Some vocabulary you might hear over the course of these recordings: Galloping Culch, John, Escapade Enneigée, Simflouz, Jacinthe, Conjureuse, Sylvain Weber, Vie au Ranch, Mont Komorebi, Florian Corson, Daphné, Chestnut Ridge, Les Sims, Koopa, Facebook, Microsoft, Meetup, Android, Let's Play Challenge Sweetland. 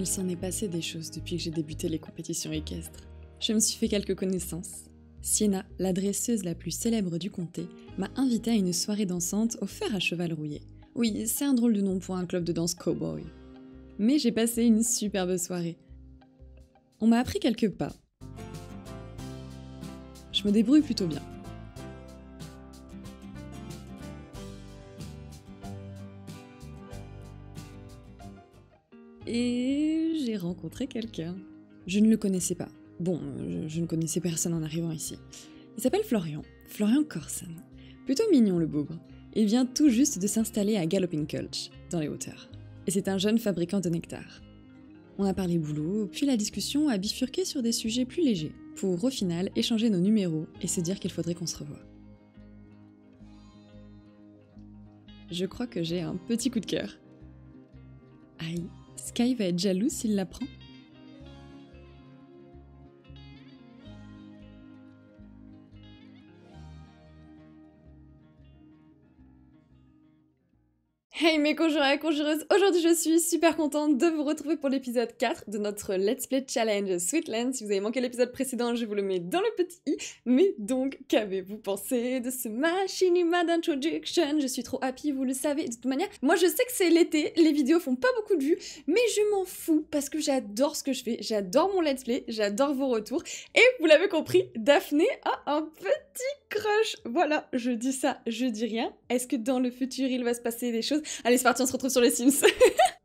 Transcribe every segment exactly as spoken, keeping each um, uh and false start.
Il s'en est passé des choses depuis que j'ai débuté les compétitions équestres. Je me suis fait quelques connaissances. Sienna, la dresseuse la plus célèbre du comté, m'a invitée à une soirée dansante au fer à cheval rouillé. Oui, c'est un drôle de nom pour un club de danse cowboy. Mais j'ai passé une superbe soirée. On m'a appris quelques pas. Je me débrouille plutôt bien. Et j'ai rencontré quelqu'un. Je ne le connaissais pas. Bon, je, je ne connaissais personne en arrivant ici. Il s'appelle Florian, Florian Corson. Plutôt mignon le bougre. Il vient tout juste de s'installer à Galloping Culch, dans les hauteurs. Et c'est un jeune fabricant de nectar. On a parlé boulot, puis la discussion a bifurqué sur des sujets plus légers, pour au final échanger nos numéros et se dire qu'il faudrait qu'on se revoie. Je crois que j'ai un petit coup de cœur. Aïe, Sky va être jaloux s'il l'apprend. Hey mes conjureurs et conjureuses, aujourd'hui je suis super contente de vous retrouver pour l'épisode quatre de notre Let's Play Challenge Sweetland. Si vous avez manqué l'épisode précédent, je vous le mets dans le petit i. Mais donc, qu'avez-vous pensé de ce machinima d'introduction? Je suis trop happy, vous le savez, de toute manière. Moi je sais que c'est l'été, les vidéos font pas beaucoup de vues, mais je m'en fous parce que j'adore ce que je fais, j'adore mon Let's Play, j'adore vos retours. Et vous l'avez compris, Daphné a un petit crush. Voilà, je dis ça, je dis rien. Est-ce que dans le futur il va se passer des choses? Allez, c'est parti, on se retrouve sur les Sims.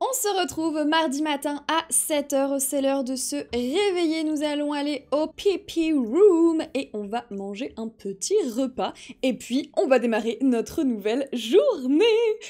On se retrouve mardi matin à sept heures, c'est l'heure de se réveiller. Nous allons aller au pipi room et on va manger un petit repas. Et puis, on va démarrer notre nouvelle journée.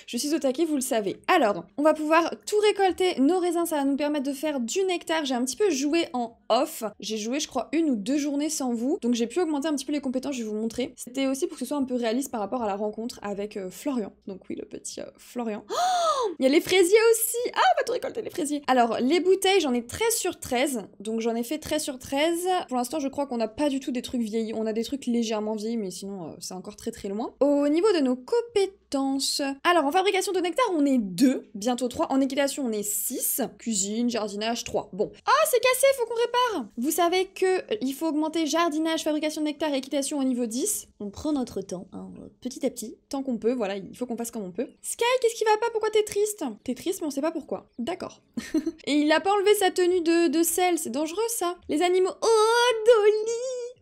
Je suis au taquet, vous le savez. Alors, on va pouvoir tout récolter. Nos raisins, ça va nous permettre de faire du nectar. J'ai un petit peu joué en off. J'ai joué, je crois, une ou deux journées sans vous. Donc, j'ai pu augmenter un petit peu les compétences, je vais vous montrer. C'était aussi pour que ce soit un peu réaliste par rapport à la rencontre avec euh, Florian. Donc oui, le petit euh, Florian. Oh, il y a les fraisiers aussi. Ah, on va tout récolter, les fraisiers. Alors, les bouteilles, j'en ai treize sur treize. Donc, j'en ai fait treize sur treize. Pour l'instant, je crois qu'on n'a pas du tout des trucs vieillis. On a des trucs légèrement vieillis, mais sinon, euh, c'est encore très très loin. Au niveau de nos compétences... Alors, en fabrication de nectar, on est deux, bientôt trois. En équitation, on est six. Cuisine, jardinage, trois. Bon. Ah, oh, c'est cassé, faut qu'on répare. Vous savez qu'il faut augmenter jardinage, fabrication de nectar et équitation au niveau dix. On prend notre temps, hein, petit à petit, tant qu'on peut. Voilà, il faut qu'on fasse comme on peut. Sky, qu'est-ce qui va pas? Pourquoi t'es triste? T'es triste, mais on sait pas pourquoi. D'accord. Et il a pas enlevé sa tenue de, de sel, c'est dangereux ça. Les animaux... Oh, Dolly!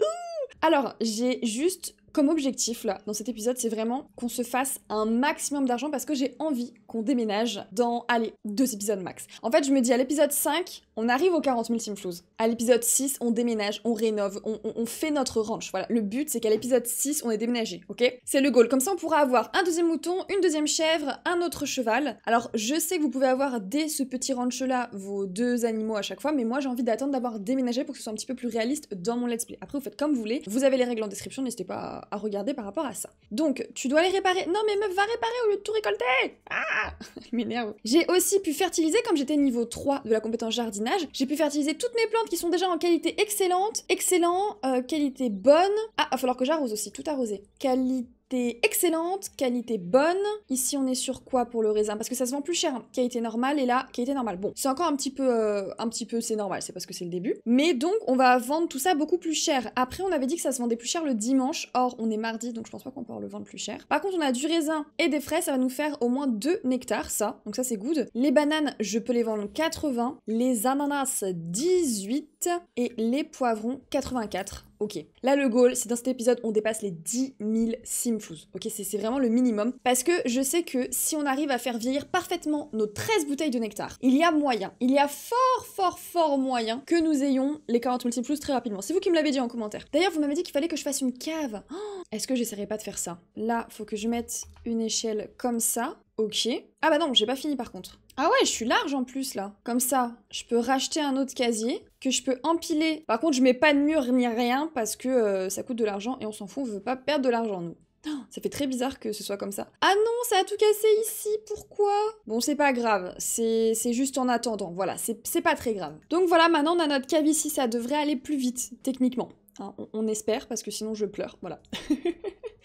Ouh. Alors, j'ai juste... Comme objectif, là, dans cet épisode, c'est vraiment qu'on se fasse un maximum d'argent parce que j'ai envie qu'on déménage dans, allez, deux épisodes max. En fait, je me dis, à l'épisode cinq, on arrive aux quarante mille Simflouz. À l'épisode six, on déménage, on rénove, on, on, on fait notre ranch. Voilà, le but, c'est qu'à l'épisode six, on est déménagé, ok? C'est le goal. Comme ça, on pourra avoir un deuxième mouton, une deuxième chèvre, un autre cheval. Alors, je sais que vous pouvez avoir, dès ce petit ranch-là, vos deux animaux à chaque fois, mais moi, j'ai envie d'attendre d'avoir déménagé pour que ce soit un petit peu plus réaliste dans mon let's play. Après, vous faites comme vous voulez. Vous avez les règles en description, n'hésitez pas à... à regarder par rapport à ça. Donc, tu dois les réparer. Non mais meuf, va réparer au lieu de tout récolter. Ah, elle m'énerve. J'ai aussi pu fertiliser, comme j'étais niveau trois de la compétence jardinage, j'ai pu fertiliser toutes mes plantes qui sont déjà en qualité excellente. Excellent, euh, qualité bonne. Ah, il va falloir que j'arrose aussi, tout arroser. Qualité excellente, qualité bonne. Ici, on est sur quoi pour le raisin? Parce que ça se vend plus cher. Hein. Qualité normale et là, qualité normale. Bon, c'est encore un petit peu, euh, un petit peu, c'est normal, c'est parce que c'est le début. Mais donc, on va vendre tout ça beaucoup plus cher. Après, on avait dit que ça se vendait plus cher le dimanche. Or, on est mardi, donc je pense pas qu'on peut le vendre plus cher. Par contre, on a du raisin et des fraises, ça va nous faire au moins deux nectars, ça. Donc ça, c'est good. Les bananes, je peux les vendre quatre-vingts. Les ananas, dix-huit. Et les poivrons, quatre-vingt-quatre. Ok, là le goal, c'est dans cet épisode, on dépasse les dix mille Simflouz. Ok, c'est vraiment le minimum. Parce que je sais que si on arrive à faire vieillir parfaitement nos treize bouteilles de nectar, il y a moyen, il y a fort, fort, fort moyen que nous ayons les quarante mille Simflouz très rapidement. C'est vous qui me l'avez dit en commentaire. D'ailleurs, vous m'avez dit qu'il fallait que je fasse une cave. Oh, est-ce que j'essaierai pas de faire ça? Là, faut que je mette une échelle comme ça. Ok. Ah bah non, j'ai pas fini par contre. Ah ouais, je suis large en plus là. Comme ça, je peux racheter un autre casier que je peux empiler. Par contre, je mets pas de mur ni rien parce que euh, ça coûte de l'argent et on s'en fout, on veut pas perdre de l'argent nous. Ça fait très bizarre que ce soit comme ça. Ah non, ça a tout cassé ici, pourquoi? Bon, c'est pas grave, c'est juste en attendant, voilà, c'est pas très grave. Donc voilà, maintenant on a notre cave ici, ça devrait aller plus vite, techniquement. Hein, on, on espère, parce que sinon je pleure, voilà.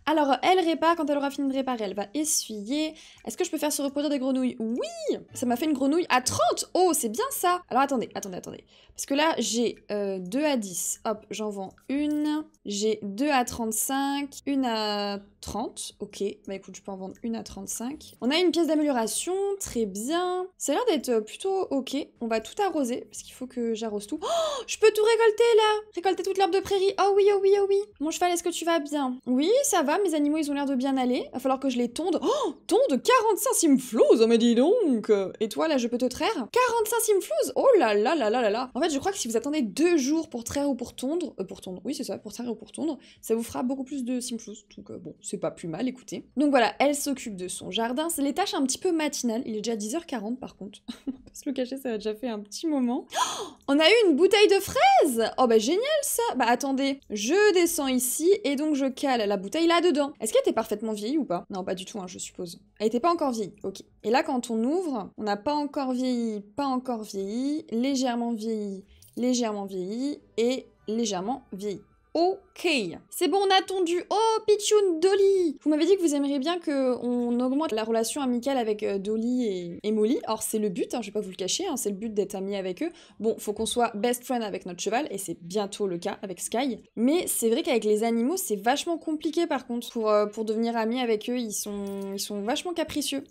Alors, elle répare, quand elle aura fini de réparer, elle va essuyer. Est-ce que je peux faire se reproduire des grenouilles? Oui! Ça m'a fait une grenouille à trente! Oh, c'est bien ça! Alors, attendez, attendez, attendez. Parce que là, j'ai euh, deux à dix. Hop, j'en vends une. J'ai deux à trente-cinq, une à trente. Ok, bah écoute, je peux en vendre une à trente-cinq. On a une pièce d'amélioration, très bien. Ça a l'air d'être plutôt ok. On va tout arroser, parce qu'il faut que j'arrose tout. Oh, je peux tout récolter, là! Récolter toute l'herbe de prairie. Oh oui, oh oui, oh oui! Mon cheval, est-ce que tu vas bien? Oui, ça va. Mes animaux, ils ont l'air de bien aller. Va falloir que je les tonde. Oh, tonde quarante-cinq simflouzes, mais dis donc. Et toi, là, je peux te traire quarante-cinq simflouzes. Oh là là là là là là. En fait, je crois que si vous attendez deux jours pour traire ou pour tondre, euh, pour tondre, oui, c'est ça, pour traire ou pour tondre, ça vous fera beaucoup plus de simflouzes. Donc, euh, bon, c'est pas plus mal, écoutez. Donc voilà, elle s'occupe de son jardin. C'est les tâches un petit peu matinales. Il est déjà dix heures quarante, par contre. On va pas se le cacher, ça a déjà fait un petit moment. Oh, on a eu une bouteille de fraises. Oh, bah génial, ça. Bah attendez, je descends ici et donc je cale la bouteille là dedans. Est-ce qu'elle était parfaitement vieillie ou pas? Non, pas du tout, hein, je suppose. Elle était pas encore vieillie, ok. Et là, quand on ouvre, on n'a pas encore vieilli, pas encore vieilli, légèrement vieilli, légèrement vieilli et légèrement vieilli. Ok, c'est bon, on a attendu. Oh, Pichoun, Dolly. Vous m'avez dit que vous aimeriez bien qu'on augmente la relation amicale avec Dolly et, et Molly. Or, c'est le but, hein, je vais pas vous le cacher, hein, c'est le but d'être ami avec eux. Bon, faut qu'on soit best friend avec notre cheval, et c'est bientôt le cas avec Sky. Mais c'est vrai qu'avec les animaux, c'est vachement compliqué par contre. Pour, euh, pour devenir ami avec eux, ils sont, ils sont vachement capricieux.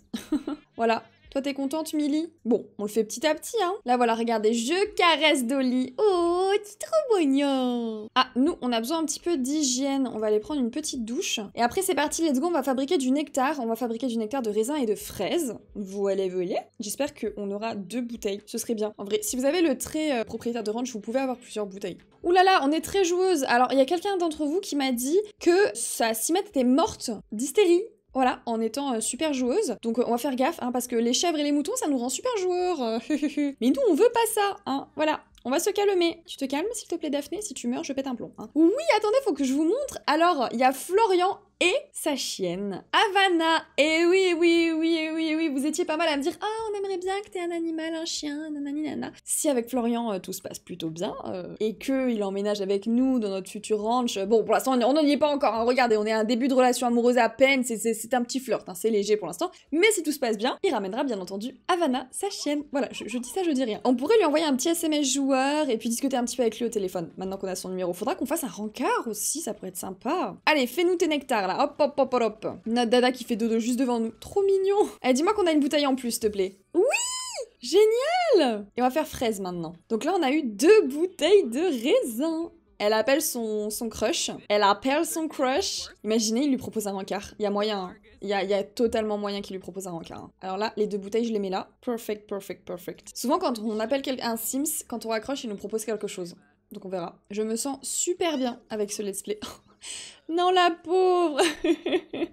Voilà. Toi, t'es contente, Millie? Bon, on le fait petit à petit, hein. Là, voilà, regardez, je caresse Dolly. Oh, t'es trop mignon. Ah, nous, on a besoin un petit peu d'hygiène. On va aller prendre une petite douche. Et après, c'est parti, let's go, on va fabriquer du nectar. On va fabriquer du nectar de raisin et de fraises. Voilà, voilà. J'espère qu'on aura deux bouteilles. Ce serait bien. En vrai, si vous avez le trait euh, propriétaire de ranch, vous pouvez avoir plusieurs bouteilles. Ouh là là, on est très joueuse. Alors, il y a quelqu'un d'entre vous qui m'a dit que sa cimette était morte d'hystérie. Voilà, en étant euh, super joueuse. Donc euh, on va faire gaffe, hein, parce que les chèvres et les moutons, ça nous rend super joueurs. Euh, mais nous, on veut pas ça, hein. Voilà, on va se calmer. Tu te calmes, s'il te plaît, Daphné? Si tu meurs, je pète un plomb. Hein. Oui, attendez, faut que je vous montre. Alors, il y a Florian et sa chienne, Havana. Eh oui, oui, oui, oui, oui, vous étiez pas mal à me dire « Ah, oh, on aimerait bien que t'aies un animal, un chien, nanani, nana. » Si avec Florian, euh, tout se passe plutôt bien, euh, et qu'il emménage avec nous dans notre futur ranch, bon, pour l'instant, on n'en y est pas encore, hein. Regardez, on est à un début de relation amoureuse à peine, c'est un petit flirt, hein, c'est léger pour l'instant, mais si tout se passe bien, il ramènera bien entendu Havana, sa chienne. Voilà, je, je dis ça, je dis rien. On pourrait lui envoyer un petit S M S joueur, et puis discuter un petit peu avec lui au téléphone, maintenant qu'on a son numéro. Faudra qu'on fasse un rencard aussi, ça pourrait être sympa. Allez, fais-nous tes nectars. Là. Hop, hop, hop, hop. Notre dada qui fait dodo juste devant nous. Trop mignon. Eh, dis-moi qu'on a une bouteille en plus, s'il te plaît. Oui! Génial! Et on va faire fraise maintenant. Donc là, on a eu deux bouteilles de raisin. Elle appelle son, son crush. Elle appelle son crush. Imaginez, il lui propose un rencard. Il y a moyen, hein. Il y a, il y a totalement moyen qu'il lui propose un rencard. Hein. Alors là, les deux bouteilles, je les mets là. Perfect, perfect, perfect. Souvent, quand on appelle un Sims, quand on raccroche, il nous propose quelque chose. Donc on verra. Je me sens super bien avec ce let's play. Non, la pauvre.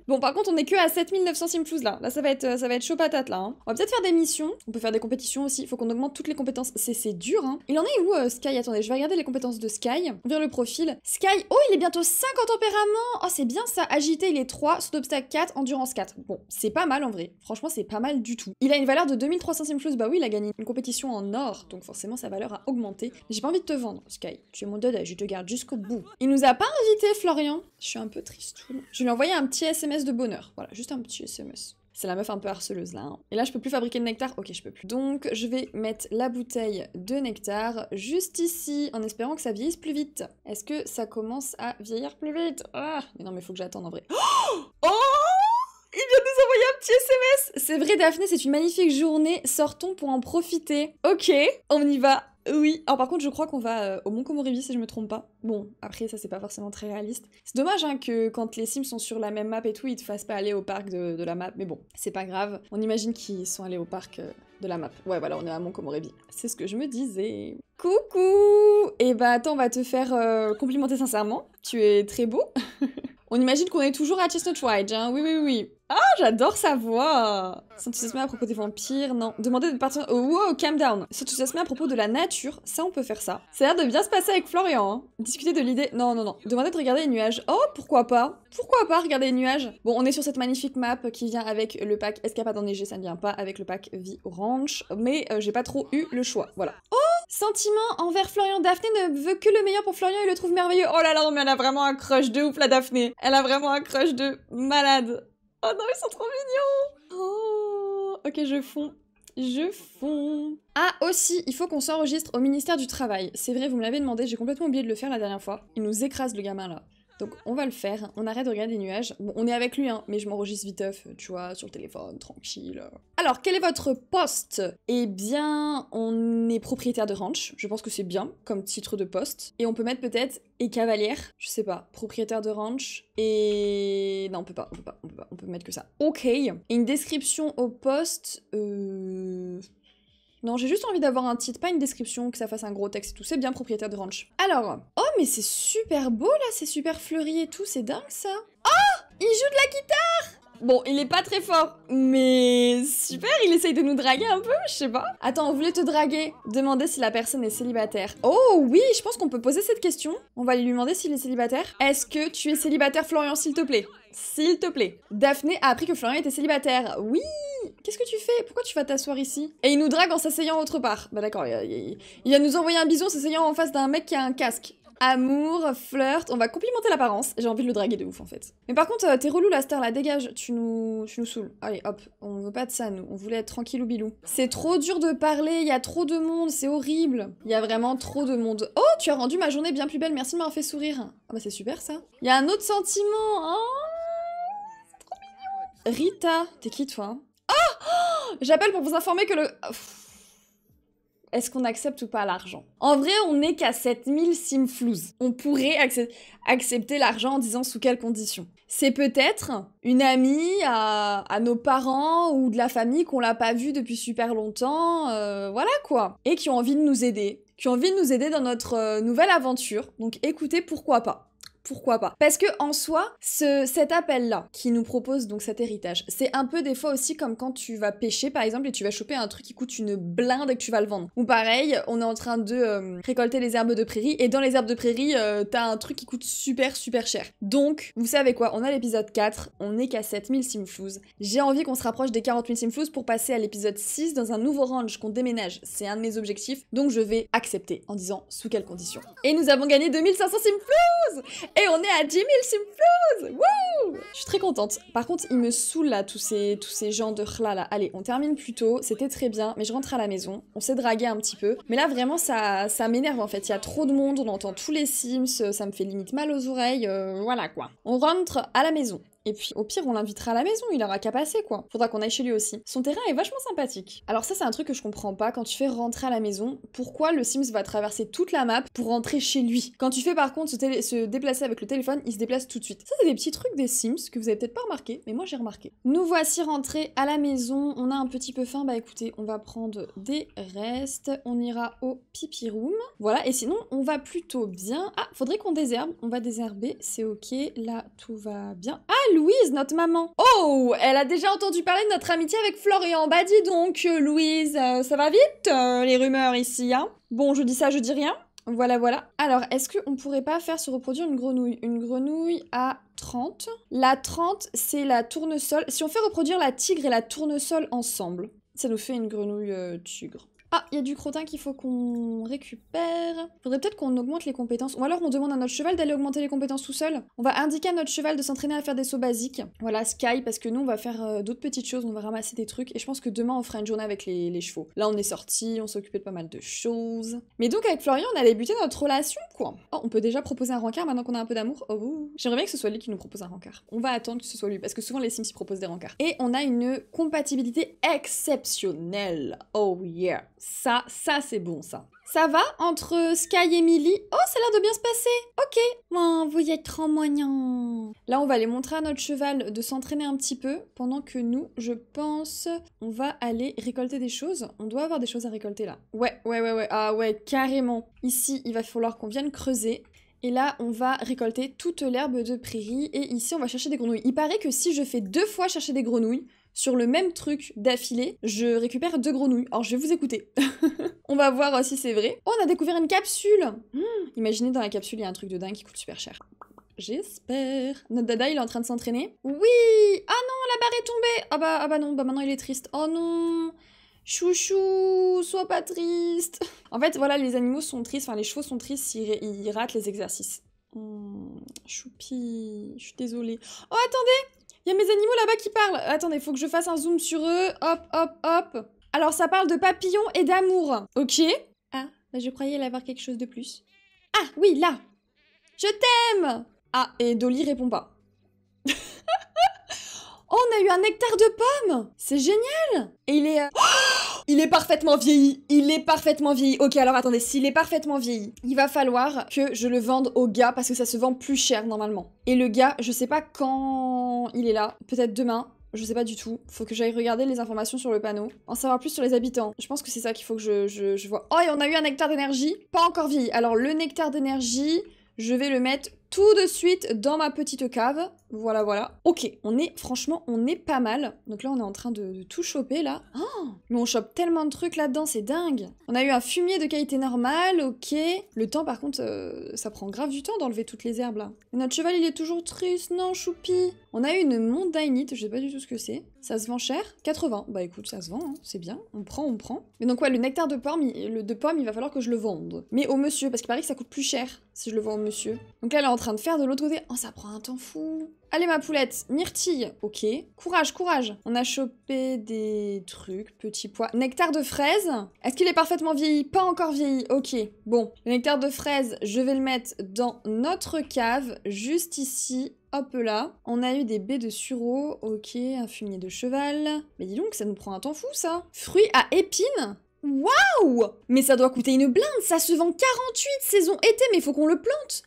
Bon, par contre, on est que à sept mille neuf cents simflouzes, là. Là, ça va être, ça va être chaud patate, là. Hein. On va peut-être faire des missions. On peut faire des compétitions aussi. Il faut qu'on augmente toutes les compétences. C'est dur, hein. Il en est où, euh, Sky? Attendez, je vais regarder les compétences de Sky. Ouvrir le profil. Sky, oh, il est bientôt cinq en tempérament. Oh, c'est bien, ça. Agité, il est trois. Saut d'obstacle, quatre. Endurance, quatre. Bon, c'est pas mal, en vrai. Franchement, c'est pas mal du tout. Il a une valeur de deux mille trois cents simflouzes. Bah oui, il a gagné une compétition en or. Donc forcément, sa valeur a augmenté. J'ai pas envie de te vendre, Sky. Tu es mon dada, je te garde jusqu'au bout. Il nous a pas invité, Florian. Je suis un peu tristoune. Je lui ai envoyé un petit S M S de bonheur. Voilà, juste un petit S M S. C'est la meuf un peu harceleuse, là. Hein. Et là, je peux plus fabriquer de nectar? Ok, je peux plus. Donc, je vais mettre la bouteille de nectar juste ici, en espérant que ça vieillisse plus vite. Est-ce que ça commence à vieillir plus vite? Ah, mais non, mais faut que j'attende, en vrai. Oh, oh, il vient de nous envoyer un petit S M S. C'est vrai, Daphné, c'est une magnifique journée. Sortons pour en profiter. Ok, on y va. Oui, alors par contre je crois qu'on va euh, au Mont Komorebi si je me trompe pas. Bon, après ça c'est pas forcément très réaliste. C'est dommage hein, que quand les Sims sont sur la même map et tout, ils te fassent pas aller au parc de, de la map, mais bon, c'est pas grave. On imagine qu'ils sont allés au parc euh, de la map. Ouais voilà, on est à Mont Komorebi, c'est ce que je me disais. Coucou! Et bah attends, on va te faire euh, complimenter sincèrement, tu es très beau. On imagine qu'on est toujours à Chestnut Ridge, hein, oui oui oui. Ah, j'adore sa voix. S'enthousiasmer à propos des vampires, non. Demander de partir... Oh, wow, calm down. S'enthousiasmer à propos de la nature, ça on peut faire ça. Ça a l'air de bien se passer avec Florian, hein. Discuter de l'idée... Non, non, non. Demander de regarder les nuages. Oh, pourquoi pas? Pourquoi pas regarder les nuages? Bon, on est sur cette magnifique map qui vient avec le pack Escapade Enneigée, ça ne vient pas avec le pack Vie au Ranch, mais euh, j'ai pas trop eu le choix, voilà. Oh! Sentiment envers Florian. Daphné ne veut que le meilleur pour Florian et le trouve merveilleux. Oh là là, mais elle a vraiment un crush de ouf, la Daphné. Elle a vraiment un crush de malade. Oh non, ils sont trop mignons. Oh, ok, je fonds. Je fonds. Ah aussi, il faut qu'on s'enregistre au ministère du Travail. C'est vrai, vous me l'avez demandé, j'ai complètement oublié de le faire la dernière fois. Il nous écrase, le gamin, là. Donc on va le faire, on arrête de regarder les nuages. Bon, on est avec lui, hein, mais je m'enregistre viteuf, tu vois, sur le téléphone, tranquille. Alors, quel est votre poste? Eh bien, on est propriétaire de ranch, je pense que c'est bien comme titre de poste. Et on peut mettre peut-être et cavalière, je sais pas, propriétaire de ranch, et... Non, on peut pas, on peut pas, on peut pas, on peut mettre que ça. Ok, et une description au poste, euh... Non, j'ai juste envie d'avoir un titre, pas une description, que ça fasse un gros texte et tout. C'est bien propriétaire de ranch. Alors, oh mais c'est super beau là, c'est super fleuri et tout, c'est dingue ça. Oh, il joue de la guitare. Bon, il est pas très fort, mais super, il essaye de nous draguer un peu, je sais pas. Attends, on voulait te draguer. Demander si la personne est célibataire. Oh oui, je pense qu'on peut poser cette question. On va lui demander s'il est célibataire. Est-ce que tu es célibataire, Florian, s'il te plaît? S'il te plaît. Daphné a appris que Florian était célibataire. Oui. Qu'est-ce que tu fais? Pourquoi tu vas t'asseoir ici? Et il nous drague en s'asseyant autre part. Bah d'accord, il va nous envoyer un bisou en s'asseyant en face d'un mec qui a un casque. Amour, flirt, on va complimenter l'apparence. J'ai envie de le draguer de ouf en fait. Mais par contre, euh, t'es relou la star là, dégage, tu nous, tu nous saoules. Allez hop, on veut pas de ça nous, on voulait être tranquille ou bilou. C'est trop dur de parler, il y a trop de monde, c'est horrible. Il y a vraiment trop de monde. Oh, tu as rendu ma journée bien plus belle, merci de m'avoir fait sourire. Ah bah c'est super ça. Il y a un autre sentiment, hein. C'est trop mignon. Rita, t'es qui toi? Oh, oh, j'appelle pour vous informer que le... Pff. Est-ce qu'on accepte ou pas l'argent? En vrai, on n'est qu'à sept mille simflouzes. On pourrait ac accepter l'argent en disant sous quelles conditions. C'est peut-être une amie à, à nos parents ou de la famille qu'on l'a pas vue depuis super longtemps, euh, voilà quoi. Et qui ont envie de nous aider, qui ont envie de nous aider dans notre euh, nouvelle aventure. Donc écoutez, pourquoi pas? Pourquoi pas? Parce que en soi, ce, cet appel-là qui nous propose donc cet héritage, c'est un peu des fois aussi comme quand tu vas pêcher par exemple et tu vas choper un truc qui coûte une blinde et que tu vas le vendre. Ou pareil, on est en train de euh, récolter les herbes de prairie et dans les herbes de prairie, euh, t'as un truc qui coûte super super cher. Donc, vous savez quoi? On a l'épisode quatre, on est qu'à sept mille simflouzes. J'ai envie qu'on se rapproche des quarante mille simflouzes pour passer à l'épisode six dans un nouveau ranch qu'on déménage. C'est un de mes objectifs, donc je vais accepter en disant sous quelles conditions. Et nous avons gagné deux mille cinq cents simflouzes! Et on est à dix mille simflouzes! Wouh! Je suis très contente. Par contre, il me saoule là, tous ces, tous ces gens de khla là. Allez, on termine plus tôt. C'était très bien, mais je rentre à la maison. On s'est dragué un petit peu. Mais là, vraiment, ça, ça m'énerve en fait. Il y a trop de monde, on entend tous les sims, ça me fait limite mal aux oreilles. Euh, voilà quoi. On rentre à la maison. Et puis, au pire, on l'invitera à la maison, il aura qu'à passer, quoi. Faudra qu'on aille chez lui aussi. Son terrain est vachement sympathique. Alors ça, c'est un truc que je comprends pas. Quand tu fais rentrer à la maison, pourquoi le Sims va traverser toute la map pour rentrer chez lui? Quand tu fais, par contre, se, se déplacer avec le téléphone, il se déplace tout de suite. Ça, c'est des petits trucs des Sims que vous avez peut-être pas remarqué, mais moi, j'ai remarqué. Nous voici rentrés à la maison. On a un petit peu faim. Bah écoutez, on va prendre des restes. On ira au pipi room. Voilà, et sinon, on va plutôt bien... Ah, faudrait qu'on désherbe. On va désherber, c'est ok. Là, tout va bien. Ah, Louise, notre maman. Oh, elle a déjà entendu parler de notre amitié avec Florian. Bah dis donc, Louise, euh, ça va vite, euh, les rumeurs ici, hein. Bon, je dis ça, je dis rien. Voilà, voilà. Alors, est-ce qu'on pourrait pas faire se reproduire une grenouille? Une grenouille à trente. La trente, c'est la tournesol. Si on fait reproduire la tigre et la tournesol ensemble, ça nous fait une grenouille euh, tigre. Ah, il y a du crottin qu'il faut qu'on récupère. Faudrait peut-être qu'on augmente les compétences. Ou alors on demande à notre cheval d'aller augmenter les compétences tout seul. On va indiquer à notre cheval de s'entraîner à faire des sauts basiques. Voilà, Sky, parce que nous on va faire d'autres petites choses, on va ramasser des trucs. Et je pense que demain on fera une journée avec les, les chevaux. Là on est sortis, on s'est occupé de pas mal de choses. Mais donc avec Florian on a débuté notre relation quoi. Oh, on peut déjà proposer un rencard maintenant qu'on a un peu d'amour. Oh, oh. J'aimerais bien que ce soit lui qui nous propose un rencard. On va attendre que ce soit lui, parce que souvent les Sims ils proposent des rencarts. Et on a une compatibilité exceptionnelle. Oh yeah. Ça, ça c'est bon ça. Ça va entre Sky et Millie? Oh, ça a l'air de bien se passer. Ok. Oh, vous y êtes trop moignons. Là, on va aller montrer à notre cheval de s'entraîner un petit peu. Pendant que nous, je pense, on va aller récolter des choses. On doit avoir des choses à récolter là. Ouais, ouais, ouais, ouais. Ah ouais, carrément. Ici, il va falloir qu'on vienne creuser. Et là, on va récolter toute l'herbe de prairie. Et ici, on va chercher des grenouilles. Il paraît que si je fais deux fois chercher des grenouilles, sur le même truc d'affilée, je récupère deux grenouilles. Alors, je vais vous écouter. On va voir si c'est vrai. Oh, on a découvert une capsule. Mmh, imaginez, dans la capsule, il y a un truc de dingue qui coûte super cher. J'espère. Notre dada, il est en train de s'entraîner. Oui. Ah non, la barre est tombée. Ah bah, ah bah non, bah maintenant, il est triste. Oh non. Chouchou, sois pas triste. En fait, voilà, les animaux sont tristes, enfin les chevaux sont tristes s'ils ils ratent les exercices. Hum, choupi, je suis désolée. Oh, attendez, il y a mes animaux là-bas qui parlent. Attendez, faut que je fasse un zoom sur eux. Hop, hop, hop. Alors, ça parle de papillons et d'amour. Ok. Ah, bah je croyais l'avoir quelque chose de plus. Ah, oui, là. Je t'aime. Ah, et Dolly répond pas. Oh, on a eu un nectar de pommes. C'est génial. Et il est... Euh... Oh, il est parfaitement vieilli. Il est parfaitement vieilli. Ok, alors attendez, s'il est parfaitement vieilli, il va falloir que je le vende au gars parce que ça se vend plus cher normalement. Et le gars, je sais pas quand il est là. Peut-être demain. Je sais pas du tout. Faut que j'aille regarder les informations sur le panneau. En savoir plus sur les habitants. Je pense que c'est ça qu'il faut que je, je, je vois. Oh, et on a eu un nectar d'énergie. Pas encore vieilli. Alors, le nectar d'énergie... Je vais le mettre tout de suite dans ma petite cave. Voilà, voilà. Ok, on est, franchement, on est pas mal. Donc là, on est en train de, de tout choper, là. Oh, mais on chope tellement de trucs là-dedans, c'est dingue. On a eu un fumier de qualité normale, ok. Le temps, par contre, euh, ça prend grave du temps d'enlever toutes les herbes, là. Et notre cheval, il est toujours triste, non, choupi. On a eu une mondainite, je sais pas du tout ce que c'est. Ça se vend cher, quatre-vingts. Bah écoute, ça se vend, hein. C'est bien. On prend, on prend. Mais donc, ouais, le nectar de pomme, il, le, de pomme, il va falloir que je le vende. Mais au monsieur, parce qu'il paraît que ça coûte plus cher si je le vends au monsieur. Donc là, elle est en train de faire de l'autre côté. Oh, ça prend un temps fou. Allez ma poulette, myrtille, ok. Courage, courage. On a chopé des trucs, petits pois. Nectar de fraise. Est-ce qu'il est parfaitement vieilli? Pas encore vieilli, ok. Bon, le nectar de fraise, je vais le mettre dans notre cave, juste ici. Hop là. On a eu des baies de sureau, ok. Un fumier de cheval. Mais dis donc, ça nous prend un temps fou ça. Fruits à épines. Waouh! Mais ça doit coûter une blinde, ça se vend quarante-huit saison été, mais faut qu'on le plante.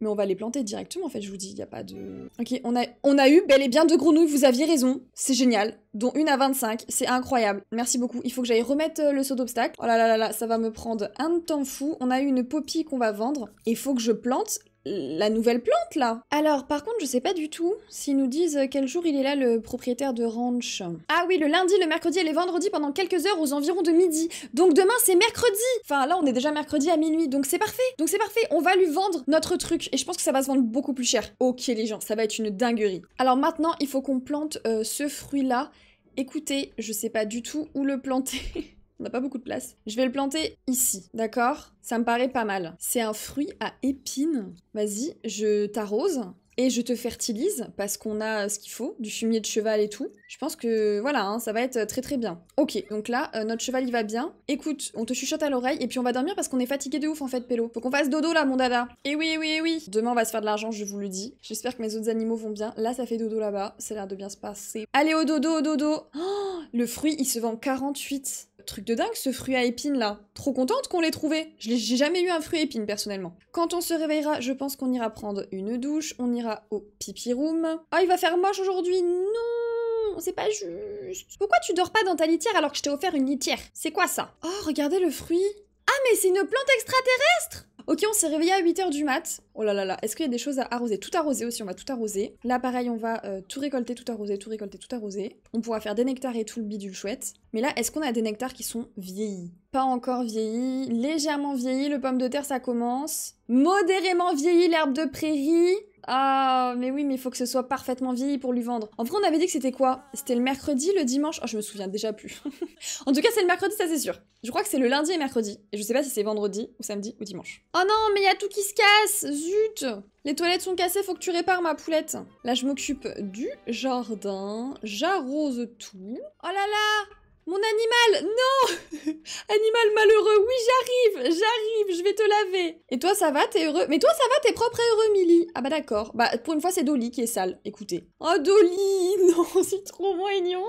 Mais on va les planter directement, en fait, je vous dis, il n'y a pas de... Ok, on a, on a eu bel et bien deux grenouilles, vous aviez raison. C'est génial, dont une à vingt-cinq, c'est incroyable. Merci beaucoup, il faut que j'aille remettre le saut d'obstacle. Oh là là là là, ça va me prendre un temps fou. On a eu une poppy qu'on va vendre, il faut que je plante la nouvelle plante, là. Alors, par contre, je sais pas du tout s'ils nous disent quel jour il est là, le propriétaire de ranch. Ah oui, le lundi, le mercredi et les vendredis pendant quelques heures aux environs de midi. Donc demain, c'est mercredi. Enfin, là, on est déjà mercredi à minuit, donc c'est parfait. Donc c'est parfait, on va lui vendre notre truc. Et je pense que ça va se vendre beaucoup plus cher. Ok, les gens, ça va être une dinguerie. Alors maintenant, il faut qu'on plante euh, ce fruit-là. Écoutez, je sais pas du tout où le planter. On n'a pas beaucoup de place. Je vais le planter ici, d'accord? Ça me paraît pas mal. C'est un fruit à épines. Vas-y, je t'arrose et je te fertilise parce qu'on a ce qu'il faut, du fumier de cheval et tout. Je pense que voilà, hein, ça va être très très bien. Ok, donc là, euh, notre cheval il va bien. Écoute, on te chuchote à l'oreille et puis on va dormir parce qu'on est fatigué de ouf en fait, Pélo. Faut qu'on fasse dodo là, mon dada. Et oui, et oui, et oui. Demain on va se faire de l'argent, je vous le dis. J'espère que mes autres animaux vont bien. Là, ça fait dodo là-bas. Ça a l'air de bien se passer. Allez, au dodo, au dodo. Oh, le fruit, il se vend quarante-huit. Truc de dingue ce fruit à épines là. Trop contente qu'on l'ait trouvé. J'ai jamais eu un fruit à épines personnellement. Quand on se réveillera, je pense qu'on ira prendre une douche. On ira au pipi room. Ah, il va faire moche aujourd'hui. Non, c'est pas juste. Pourquoi tu dors pas dans ta litière alors que je t'ai offert une litière? C'est quoi ça? Oh, regardez le fruit. Ah, mais c'est une plante extraterrestre. Ok, on s'est réveillé à huit heures du mat. Oh là là là, est-ce qu'il y a des choses à arroser? Tout arroser aussi, on va tout arroser. Là, pareil, on va euh, tout récolter, tout arroser, tout récolter, tout arroser. On pourra faire des nectars et tout le bidule chouette. Mais là, est-ce qu'on a des nectars qui sont vieillis? Pas encore vieillis, légèrement vieillis, le pomme de terre, ça commence. Modérément vieilli, l'herbe de prairie. Ah, mais oui, mais il faut que ce soit parfaitement vieilli pour lui vendre. En vrai, on avait dit que c'était quoi? C'était le mercredi, le dimanche? Oh, je me souviens déjà plus. En tout cas, c'est le mercredi, ça c'est sûr. Je crois que c'est le lundi et mercredi. Et je sais pas si c'est vendredi ou samedi ou dimanche. Oh non, mais il y a tout qui se casse! Zut! Les toilettes sont cassées, faut que tu répares ma poulette. Là, je m'occupe du jardin. J'arrose tout. Oh là là! Mon animal, non! Animal malheureux, oui, j'arrive, j'arrive, je vais te laver. Et toi, ça va, t'es heureux? Mais toi, ça va, t'es propre et heureux, Milly. Ah bah d'accord. Bah, pour une fois, c'est Dolly qui est sale, écoutez. Oh, Dolly, non, c'est trop mignon.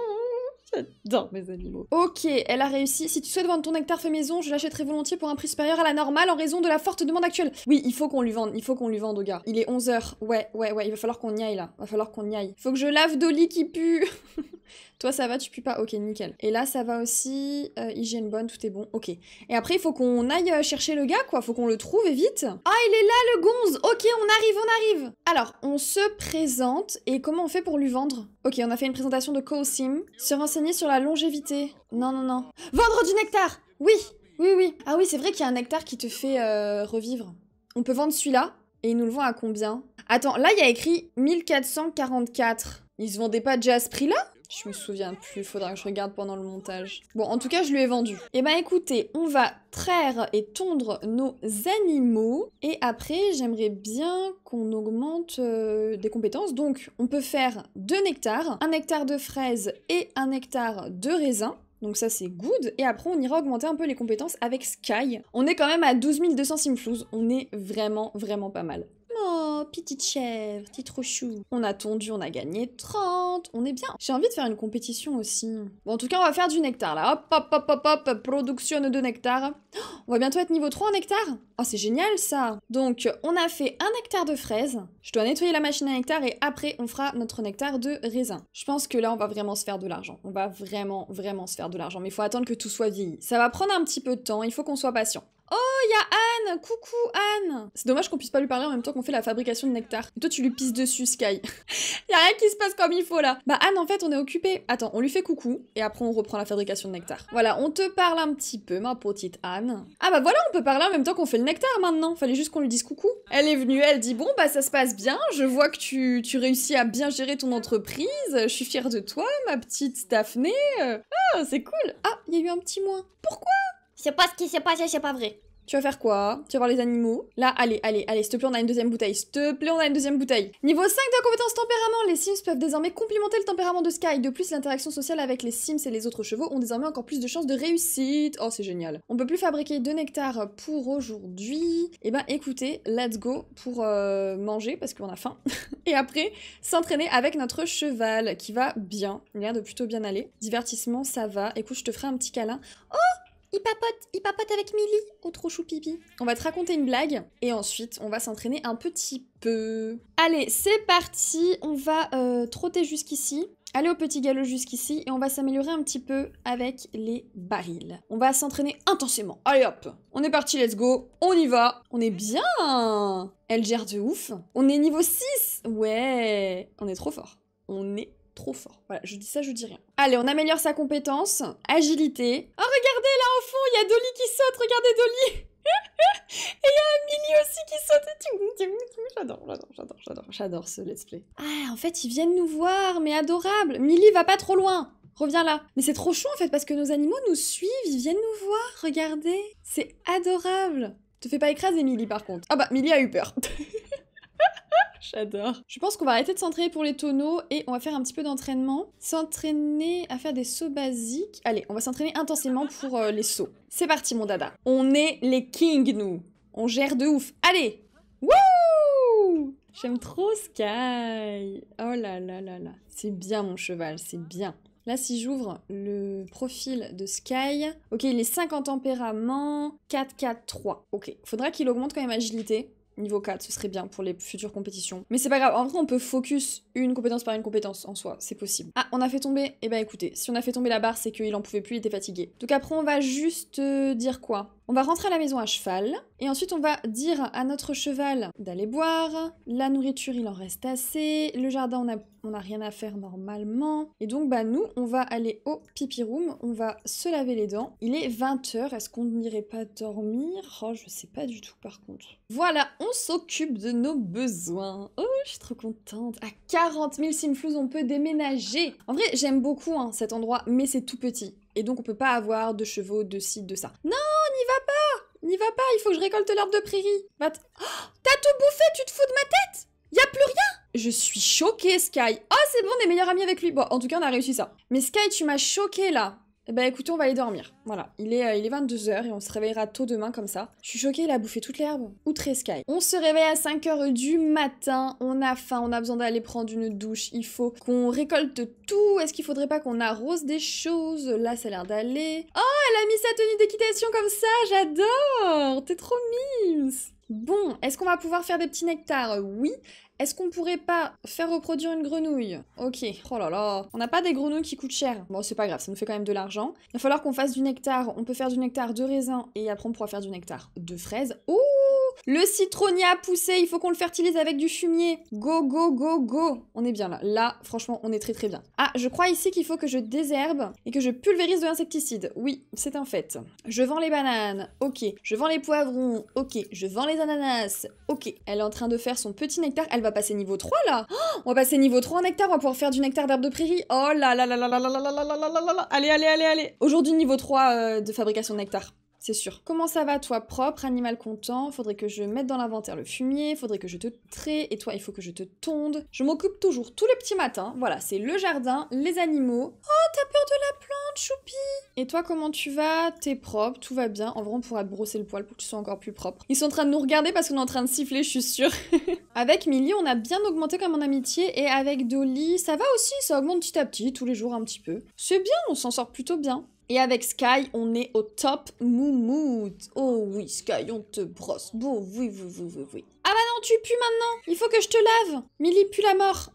J'adore mes animaux. Ok, elle a réussi. Si tu souhaites vendre ton nectar fait maison, je l'achèterai volontiers pour un prix supérieur à la normale en raison de la forte demande actuelle. Oui, il faut qu'on lui vende, il faut qu'on lui vende au gars. Il est onze heures, ouais, ouais, ouais, il va falloir qu'on y aille là. Il va falloir qu'on y aille. Faut que je lave Dolly qui pue. Toi, ça va, tu pues pas. Ok, nickel. Et là, ça va aussi. Euh, hygiène bonne, tout est bon. Ok. Et après, il faut qu'on aille chercher le gars, quoi. Faut qu'on le trouve et vite. Ah, il est là, le gonze. Ok, on arrive, on arrive. Alors, on se présente. Et comment on fait pour lui vendre? Ok, on a fait une présentation de Cosim. Se renseigner sur la longévité. Non, non, non. Vendre du nectar. Oui, oui, oui. Ah oui, c'est vrai qu'il y a un nectar qui te fait euh, revivre. On peut vendre celui-là. Et ils nous le vendent à combien? Attends, là, il y a écrit mille quatre cent quarante-quatre. Ils se vendaient pas déjà à ce prix-là? Je me souviens plus, faudra que je regarde pendant le montage. Bon, en tout cas, je lui ai vendu. Eh ben, écoutez, on va traire et tondre nos animaux. Et après, j'aimerais bien qu'on augmente euh, des compétences. Donc, on peut faire deux nectars, un nectar de fraises et un nectar de raisin. Donc ça, c'est good. Et après, on ira augmenter un peu les compétences avec Sky. On est quand même à douze mille deux cents simflouz. On est vraiment, vraiment pas mal. Oh, petite chèvre, petit chou. On a tondu, on a gagné trente. On est bien. J'ai envie de faire une compétition aussi. Bon, en tout cas, on va faire du nectar, là. Hop, hop, hop, hop, hop. Production de nectar. Oh, on va bientôt être niveau trois en nectar. Oh, c'est génial, ça. Donc, on a fait un nectar de fraises. Je dois nettoyer la machine à nectar et après, on fera notre nectar de raisin. Je pense que là, on va vraiment se faire de l'argent. On va vraiment, vraiment se faire de l'argent. Mais il faut attendre que tout soit vieilli. Ça va prendre un petit peu de temps. Il faut qu'on soit patient. Oh, il y a Anne! Coucou, Anne! C'est dommage qu'on puisse pas lui parler en même temps qu'on fait la fabrication de nectar. Et toi, tu lui pisses dessus, Sky. Y a rien qui se passe comme il faut, là. Bah, Anne, en fait, on est occupé. Attends, on lui fait coucou, et après, on reprend la fabrication de nectar. Voilà, on te parle un petit peu, ma petite Anne. Ah bah voilà, on peut parler en même temps qu'on fait le nectar, maintenant. Fallait juste qu'on lui dise coucou. Elle est venue, elle dit, bon, bah, ça se passe bien. Je vois que tu, tu réussis à bien gérer ton entreprise. Je suis fière de toi, ma petite Daphné. Ah, c'est cool. Ah, il y a eu un petit moins. Pourquoi? C'est pas ce qui s'est passé, c'est pas vrai. Tu vas faire quoi? Tu vas voir les animaux. Là, allez, allez, allez, s'il te plaît, on a une deuxième bouteille. S'il te plaît, on a une deuxième bouteille. Niveau cinq de la compétence tempérament, les Sims peuvent désormais complimenter le tempérament de Sky. De plus, l'interaction sociale avec les Sims et les autres chevaux ont désormais encore plus de chances de réussite. Oh, c'est génial. On peut plus fabriquer de nectar pour aujourd'hui. Eh ben, écoutez, let's go pour euh, manger parce qu'on a faim. Et après, s'entraîner avec notre cheval qui va bien. Il a l'air de plutôt bien aller. Divertissement, ça va. Écoute, je te ferai un petit câlin. Oh! Il papote, il papote avec Millie, oh trop chou pipi. On va te raconter une blague et ensuite on va s'entraîner un petit peu. Allez, c'est parti, on va euh, trotter jusqu'ici, aller au petit galop jusqu'ici et on va s'améliorer un petit peu avec les barils. On va s'entraîner intensément, allez hop, on est parti, let's go, on y va, on est bien. Elle gère de ouf, on est niveau six, ouais, on est trop fort, on est trop fort. Voilà, je dis ça, je dis rien. Allez, on améliore sa compétence. Agilité. Oh, regardez, là, au fond, il y a Dolly qui saute. Regardez, Dolly. Et il y a Millie aussi qui saute. J'adore, j'adore, j'adore, j'adore. J'adore ce let's play. Ah, en fait, ils viennent nous voir, mais adorable. Millie, va pas trop loin. Reviens là. Mais c'est trop chaud, en fait, parce que nos animaux nous suivent. Ils viennent nous voir. Regardez. C'est adorable. Te fais pas écraser, Millie, par contre. Ah bah, Millie a eu peur. J'adore. Je pense qu'on va arrêter de s'entraîner pour les tonneaux et on va faire un petit peu d'entraînement. S'entraîner à faire des sauts basiques. Allez, on va s'entraîner intensément pour euh, les sauts. C'est parti, mon dada. On est les kings, nous. On gère de ouf. Allez. Wouh! J'aime trop Sky. Oh là là là là. C'est bien, mon cheval, c'est bien. Là, si j'ouvre le profil de Sky... Ok, il est cinq en tempérament, quatre, quatre, trois. Ok, faudra qu'il augmente quand même agilité. Niveau quatre, ce serait bien pour les futures compétitions. Mais c'est pas grave, en vrai on peut focus une compétence par une compétence en soi, c'est possible. Ah, on a fait tomber, eh ben écoutez, si on a fait tomber la barre, c'est qu'il en pouvait plus, il était fatigué. Donc après on va juste euh, dire quoi? On va rentrer à la maison à cheval, et ensuite on va dire à notre cheval d'aller boire, la nourriture il en reste assez, le jardin on a, on a rien à faire normalement. Et donc bah nous, on va aller au pipi room, on va se laver les dents. Il est vingt heures, est-ce qu'on n'irait pas dormir? Oh, je sais pas du tout par contre. Voilà, on s'occupe de nos besoins. Oh, je suis trop contente. À quarante mille simflouz, on peut déménager. En vrai, j'aime beaucoup hein, cet endroit, mais c'est tout petit. Et donc on peut pas avoir de chevaux, de ci, de ça. Non, n'y va pas! N'y va pas, il faut que je récolte l'herbe de prairie. Va t... oh, t'as tout bouffé, tu te fous de ma tête? Y'a plus rien? Je suis choquée, Sky. Oh, c'est bon, on est meilleurs amis avec lui. Bon, en tout cas, on a réussi ça. Mais Sky, tu m'as choquée, là. Eh ben, écoutez, on va aller dormir. Voilà, il est, euh, il est vingt-deux heures et on se réveillera tôt demain, comme ça. Je suis choquée, il a bouffé toute l'herbe. Outré, Sky. On se réveille à cinq heures du matin. On a faim, on a besoin d'aller prendre une douche. Il faut qu'on récolte tout. Est-ce qu'il faudrait pas qu'on arrose des choses? Là, ça a l'air d'aller. Oh, elle a mis sa tenue d'équitation comme ça, j'adore. T'es trop mince. Bon, est-ce qu'on va pouvoir faire des petits nectars? Oui. Est-ce qu'on pourrait pas faire reproduire une grenouille? Ok, oh là là. On n'a pas des grenouilles qui coûtent cher. Bon, c'est pas grave, ça nous fait quand même de l'argent. Il va falloir qu'on fasse du nectar. On peut faire du nectar de raisin et après on pourra faire du nectar de fraises. Oh! Le citronnier a poussé, il faut qu'on le fertilise avec du fumier. Go, go, go, go. On est bien là. Là, franchement, on est très très bien. Ah, je crois ici qu'il faut que je désherbe et que je pulvérise de l'insecticide. Oui, c'est un fait. Je vends les bananes. Ok. Je vends les poivrons. Ok. Je vends les ananas. Ok. Elle est en train de faire son petit nectar. Elle va passer niveau trois là. Oh, on va passer niveau trois en nectar. On va pouvoir faire du nectar d'herbe de prairie. Oh là là là là là là là là là là là là. Allez, allez, allez, allez. Aujourd'hui, niveau trois euh, de fabrication de nectar. C'est sûr. Comment ça va, toi, propre, animal content? Faudrait que je mette dans l'inventaire le fumier, faudrait que je te traie, et toi, il faut que je te tonde. Je m'occupe toujours, tous les petits matins. Voilà, c'est le jardin, les animaux. Oh, t'as peur de la plante, choupi? Et toi, comment tu vas? T'es propre, tout va bien. En vrai, on pourra te brosser le poil pour que tu sois encore plus propre. Ils sont en train de nous regarder parce qu'on est en train de siffler, je suis sûre. Avec Millie, on a bien augmenté comme en amitié, et avec Dolly, ça va aussi, ça augmente petit à petit, tous les jours un petit peu. C'est bien, on s'en sort plutôt bien. Et avec Sky, on est au top moumout. Oh oui, Sky, on te brosse. Bon, oui, oui, oui, oui, oui. Ah bah non, tu pues maintenant. Il faut que je te lave. Millie pue la mort.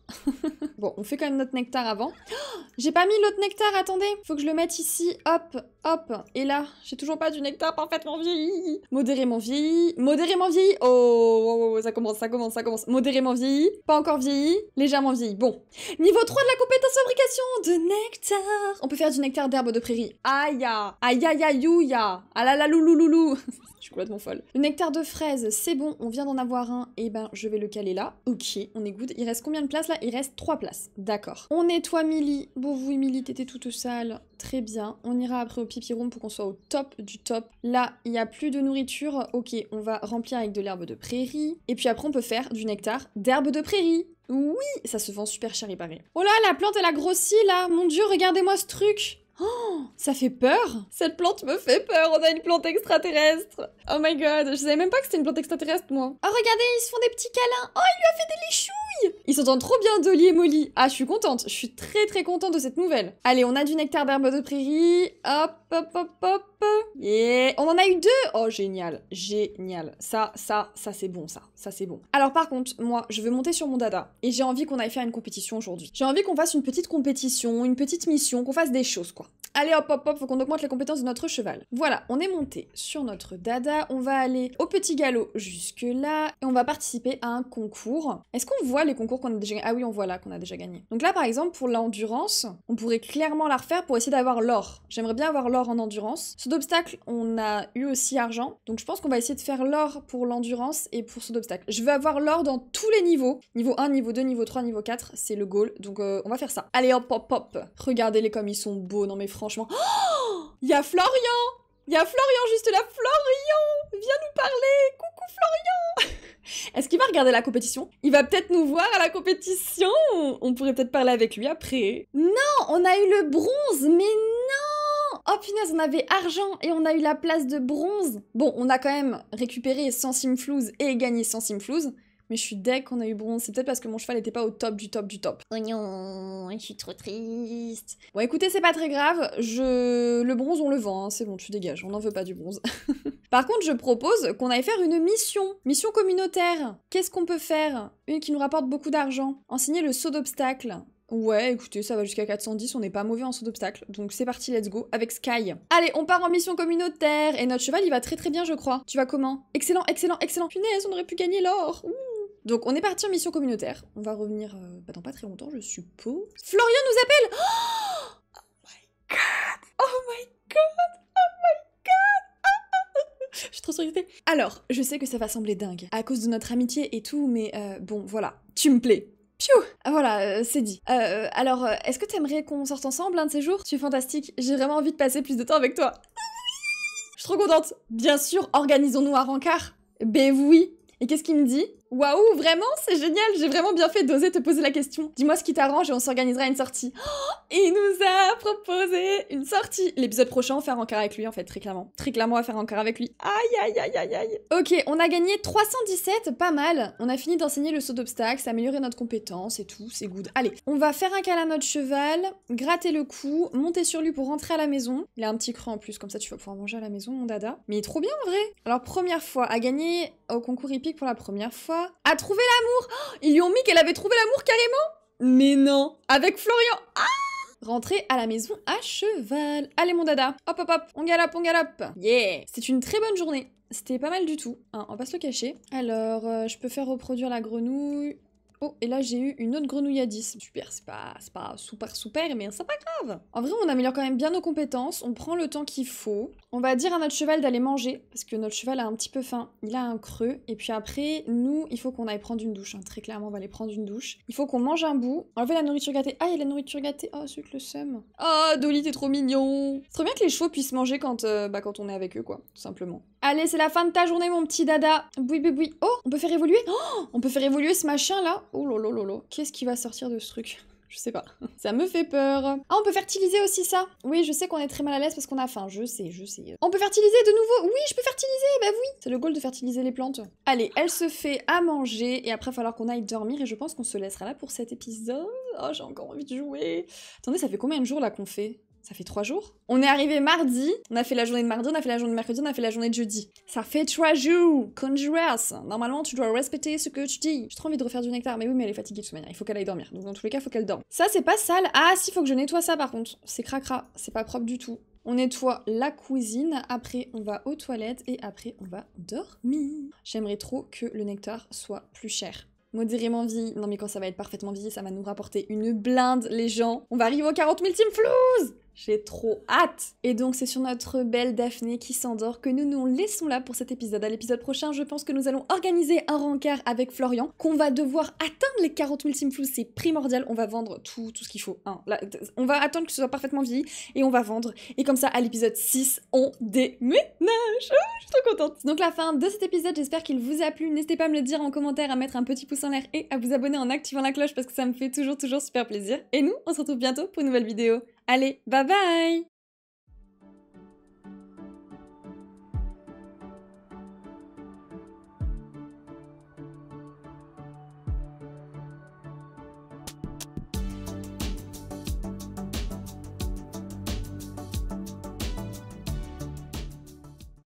Bon, on fait quand même notre nectar avant. Oh, j'ai pas mis l'autre nectar, attendez. Faut que je le mette ici, hop, hop. Et là, j'ai toujours pas du nectar parfaitement vieilli. Modérément vieilli. Modérément vieilli. Oh, oh, oh, ça commence, ça commence, ça commence. Modérément vieilli. Pas encore vieilli. Légèrement vieilli. Bon. Niveau trois de la compétence fabrication de nectar. On peut faire du nectar d'herbe de prairie. Aïe, aïe, aïe, aïe, ya. Ah la la loulou loulou. Je suis complètement folle. Le nectar de fraise, c'est bon, on vient d'en avoir un. Et eh ben, je vais le caler là. Ok, on est good. Il reste combien de places là? Il reste trois places. D'accord. On nettoie Millie. Bon, oui, Millie, t'étais toute sale. Très bien. On ira après au pipi room pour qu'on soit au top du top. Là, il n'y a plus de nourriture. Ok, on va remplir avec de l'herbe de prairie. Et puis après, on peut faire du nectar d'herbe de prairie. Oui, ça se vend super cher, il paraît. Oh là, la plante, elle a grossi là. Mon dieu, regardez-moi ce truc. Oh, ça fait peur! Cette plante me fait peur, on a une plante extraterrestre! Oh my god, je savais même pas que c'était une plante extraterrestre, moi! Oh regardez, ils se font des petits câlins! Oh, il lui a fait des lichouilles! Ils s'entendent trop bien, Dolly et Molly! Ah, je suis contente, je suis très très contente de cette nouvelle! Allez, on a du nectar d'herbe de prairie, hop, hop, hop, hop! Yeah. On en a eu deux. Oh génial, génial. Ça, ça, ça c'est bon, ça, ça c'est bon. Alors par contre, moi, je veux monter sur mon dada et j'ai envie qu'on aille faire une compétition aujourd'hui. J'ai envie qu'on fasse une petite compétition, une petite mission, qu'on fasse des choses quoi. Allez hop hop hop, faut qu'on augmente les compétences de notre cheval. Voilà, on est monté sur notre dada, on va aller au petit galop jusque là et on va participer à un concours. Est-ce qu'on voit les concours qu'on a déjà gagnés? Ah oui, on voit là qu'on a déjà gagné. Donc là par exemple pour l'endurance, on pourrait clairement la refaire pour essayer d'avoir l'or. J'aimerais bien avoir l'or en endurance. Saut d'obstacle, on a eu aussi argent, donc je pense qu'on va essayer de faire l'or pour l'endurance et pour saut d'obstacle. Je veux avoir l'or dans tous les niveaux, niveau un, niveau deux, niveau trois, niveau quatre, c'est le goal, donc euh, on va faire ça. Allez hop hop hop, regardez-les comme ils sont beaux, non mais franchement. Franchement, oh, il y a Florian, il y a Florian juste là, Florian, viens nous parler, coucou Florian. Est-ce qu'il va regarder la compétition? Il va peut-être nous voir à la compétition, on pourrait peut-être parler avec lui après. Non, on a eu le bronze, mais non. Oh punaise, on avait argent et on a eu la place de bronze. Bon, on a quand même récupéré cent simflouz et gagné cent simflouz. Mais je suis deg qu'on a eu bronze, c'est peut-être parce que mon cheval n'était pas au top du top du top. Oh non, je suis trop triste. Bon écoutez, c'est pas très grave, je... le bronze on le vend, hein. C'est bon, tu dégages, on n'en veut pas du bronze. Par contre, je propose qu'on aille faire une mission, mission communautaire. Qu'est-ce qu'on peut faire? Une qui nous rapporte beaucoup d'argent. Enseigner le saut d'obstacle. Ouais, écoutez, ça va jusqu'à quatre cent dix, on n'est pas mauvais en saut d'obstacle, donc c'est parti, let's go, avec Sky. Allez, on part en mission communautaire, et notre cheval il va très très bien je crois. Tu vas comment? Excellent, excellent, excellent. Punaise, on aurait pu gagner l'or. Donc on est parti en mission communautaire. On va revenir euh, bah dans pas très longtemps, je suppose. Florian nous appelle. Oh, oh my god. Oh my god. Oh my god. Oh. Je suis trop surprise. Alors, je sais que ça va sembler dingue à cause de notre amitié et tout, mais euh, bon, voilà, tu me plais. Piou! Voilà, euh, c'est dit. Euh, alors, euh, est-ce que t'aimerais qu'on sorte ensemble un de ces jours? Tu es fantastique, j'ai vraiment envie de passer plus de temps avec toi. Je suis trop contente. Bien sûr, organisons-nous un rencard. Ben oui. Et qu'est-ce qu'il me dit? Waouh, vraiment, c'est génial, j'ai vraiment bien fait d'oser te poser la question. Dis-moi ce qui t'arrange et on s'organisera une sortie. Oh, il nous a proposé une sortie. L'épisode prochain, on va faire encore avec lui en fait, très clairement. Très clairement, on va faire encore avec lui. Aïe, aïe, aïe, aïe, aïe. Ok, on a gagné trois cent dix-sept, pas mal. On a fini d'enseigner le saut d'obstacle, c'est amélioré notre compétence et tout, c'est good. Allez, on va faire un câlin à notre cheval, gratter le cou, monter sur lui pour rentrer à la maison. Il a un petit creux en plus, comme ça tu vas pouvoir manger à la maison, mon dada. Mais il est trop bien en vrai. Alors première fois, à gagner au concours hippique pour la première fois. A trouvé l'amour! Oh, ils lui ont mis qu'elle avait trouvé l'amour carrément! Mais non! Avec Florian! Ah! Rentrer à la maison à cheval. Allez mon dada, hop hop hop, on galope, on galope. Yeah. C'est une très bonne journée, c'était pas mal du tout, hein, on va pas se le cacher. Alors, euh, je peux faire reproduire la grenouille. Oh, et là j'ai eu une autre grenouille à dix. Super, c'est pas, c'est pas super super, mais c'est pas grave. En vrai, on améliore quand même bien nos compétences, on prend le temps qu'il faut. On va dire à notre cheval d'aller manger, parce que notre cheval a un petit peu faim, il a un creux. Et puis après, nous, il faut qu'on aille prendre une douche, hein. Très clairement, on va aller prendre une douche. Il faut qu'on mange un bout, enlever la nourriture gâtée. Ah, il y a la nourriture gâtée, oh, c'est que le seum. Ah, oh, Dolly, t'es trop mignon. C'est trop bien que les chevaux puissent manger quand, euh, bah, quand on est avec eux, quoi, tout simplement. Allez, c'est la fin de ta journée, mon petit dada. Boui, boui, boui. Oh, on peut faire évoluer oh, on peut faire évoluer ce machin-là. Oh lolo lolo. Qu'est-ce qui va sortir de ce truc? Je sais pas. Ça me fait peur. Ah, on peut fertiliser aussi ça. Oui, je sais qu'on est très mal à l'aise parce qu'on a faim. Je sais, je sais. On peut fertiliser de nouveau. Oui, je peux fertiliser. Bah oui. C'est le goal de fertiliser les plantes. Allez, elle se fait à manger. Et après, il va falloir qu'on aille dormir. Et je pense qu'on se laissera là pour cet épisode. Oh, j'ai encore envie de jouer. Attendez, ça fait combien de jours là qu'on fait? Ça fait trois jours. On est arrivé mardi, on a fait la journée de mardi, on a fait la journée de mercredi, on a fait la journée de jeudi. Ça fait trois jours. Conjureuse. Normalement, tu dois respecter ce que tu dis. J'ai trop envie de refaire du nectar, mais oui, mais elle est fatiguée de toute manière. Il faut qu'elle aille dormir. Donc dans tous les cas, il faut qu'elle dorme. Ça, c'est pas sale. Ah si, faut que je nettoie ça par contre. C'est cracra, c'est pas propre du tout. On nettoie la cuisine, après on va aux toilettes et après on va dormir. J'aimerais trop que le nectar soit plus cher. Modérément vie. Non mais quand ça va être parfaitement vie, ça va nous rapporter une blinde, les gens. On va arriver aux quarante mille team flouze. J'ai trop hâte. Et donc c'est sur notre belle Daphné qui s'endort que nous nous laissons là pour cet épisode. À l'épisode prochain, je pense que nous allons organiser un rencard avec Florian, qu'on va devoir atteindre les quarante mille team flouze, c'est primordial. On va vendre tout, tout ce qu'il faut. Hein, là, on va attendre que ce soit parfaitement vieilli et on va vendre. Et comme ça, à l'épisode six, on déménage. Je suis trop contente. Donc la fin de cet épisode, j'espère qu'il vous a plu. N'hésitez pas à me le dire en commentaire, à mettre un petit pouce en l'air et à vous abonner en activant la cloche parce que ça me fait toujours, toujours super plaisir. Et nous, on se retrouve bientôt pour une nouvelle vidéo. Allez, bye bye!